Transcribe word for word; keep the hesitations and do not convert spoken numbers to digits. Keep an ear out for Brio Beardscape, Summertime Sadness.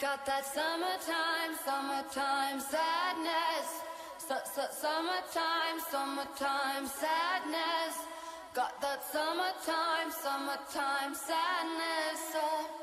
got that summertime, summertime sadness. Su-su-summertime, summertime sadness. Got that summertime, summertime sadness. Oh.